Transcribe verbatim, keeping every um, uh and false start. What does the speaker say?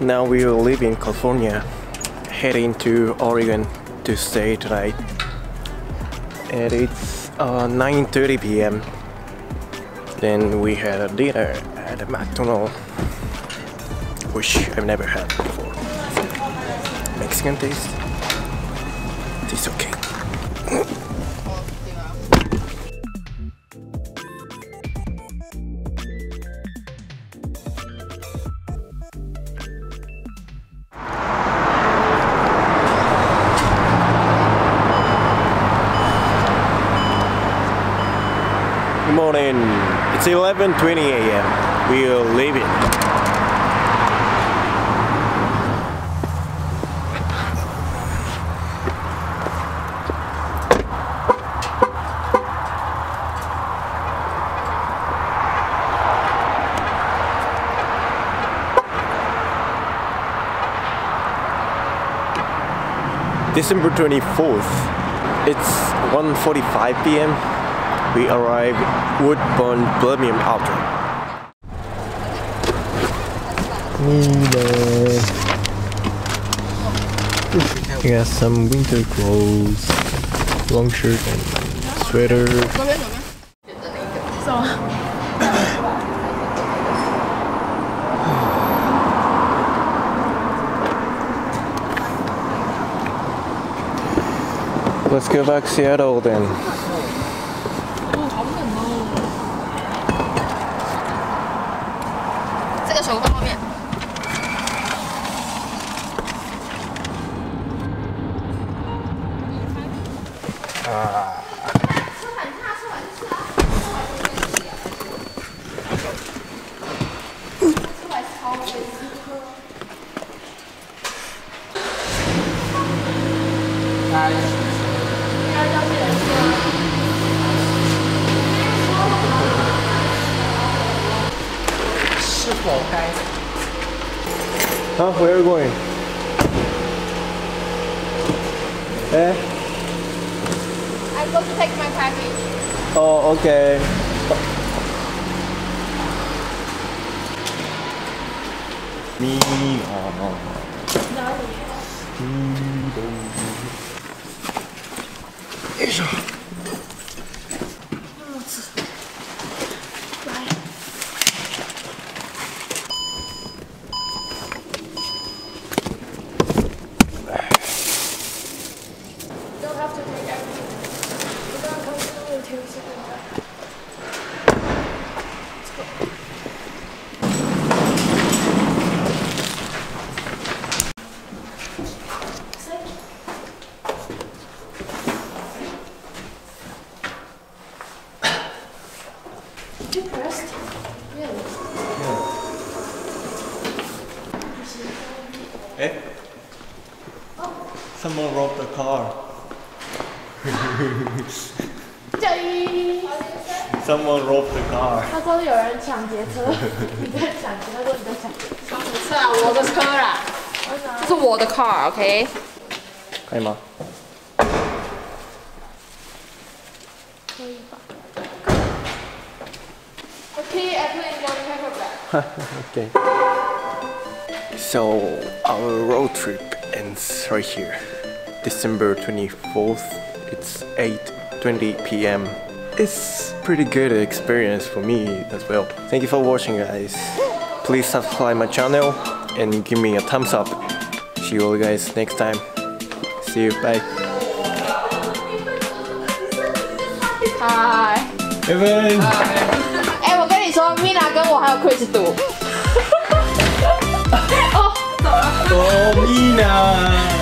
Now we are leaving California, heading to Oregon to stay tonight. And it's uh, nine thirty p m Then we had a dinner at a McDonald's, which I've never had before. Mexican taste. It's okay. Good morning. It's eleven twenty a m We are leaving. December twenty-fourth, it's one forty-five p m We arrive at Woodburn Premium Outlet. I got some winter clothes, long shirt and sweater. Let's go back to Seattle then. Uh. Huh? Where are we going? Eh? I go to take my package. Oh, okay. Me. Oh. Depressed? Really? Yeah. Hey? Oh. Someone robbed the car. Someone robbed the car. 他说有人抢劫车，你在抢劫，他说你在抢劫。抢什么车啊？我的车啦，这是我的 car，OK？ 可以吗？可以吧。 Okay, I put it down paperback. Okay. So our road trip ends right here. December twenty-fourth. It's eight twenty p m It's pretty good experience for me as well. Thank you for watching, guys. Please subscribe my channel and give me a thumbs up. See you all guys next time. See you. Bye. Hi. Evan. Hi. 说 Mina 跟我还有 Chris 赌。哦，走了。哦 ，Mina。